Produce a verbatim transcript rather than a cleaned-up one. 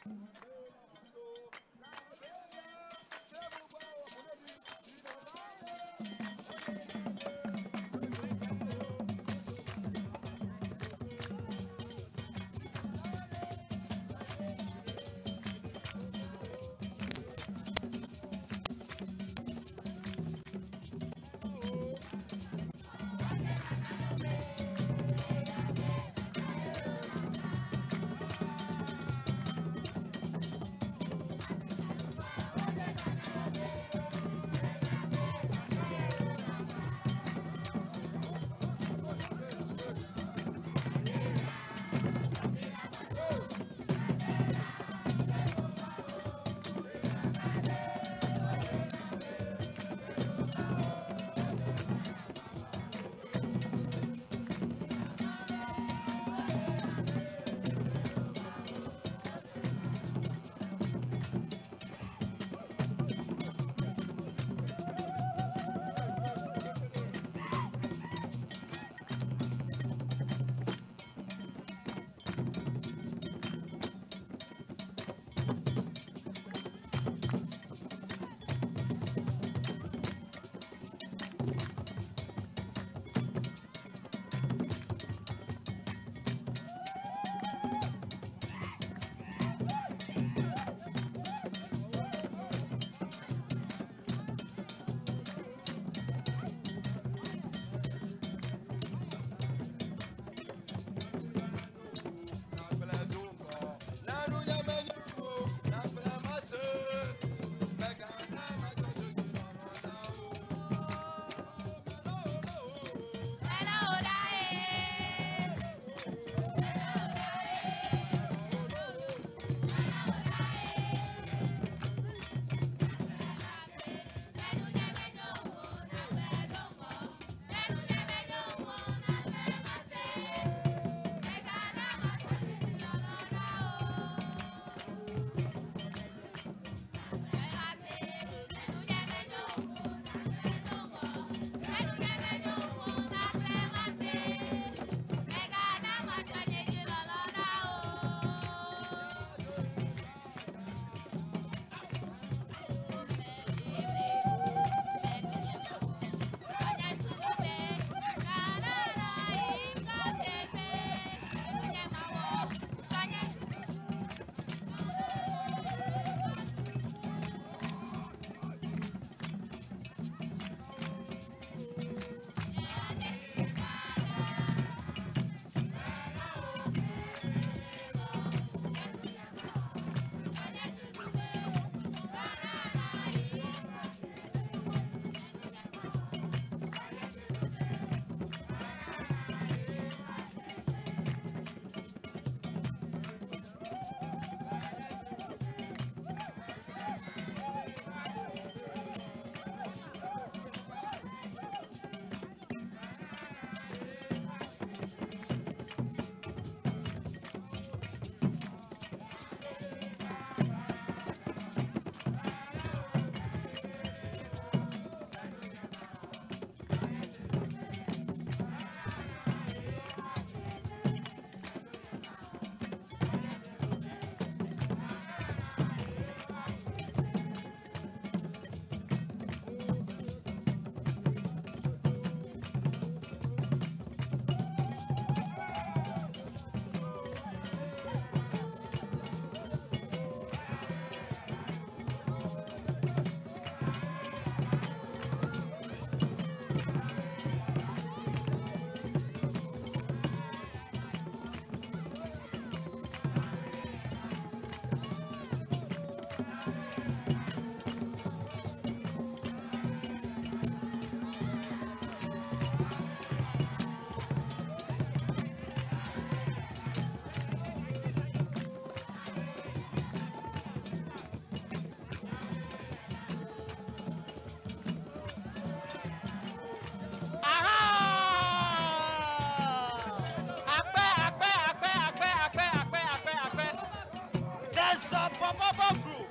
Borborbor crew.